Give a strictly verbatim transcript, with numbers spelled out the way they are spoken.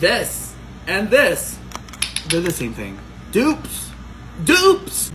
this and this, they're the same thing. Dupes. Dupes.